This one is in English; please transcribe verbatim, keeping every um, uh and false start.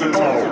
the door.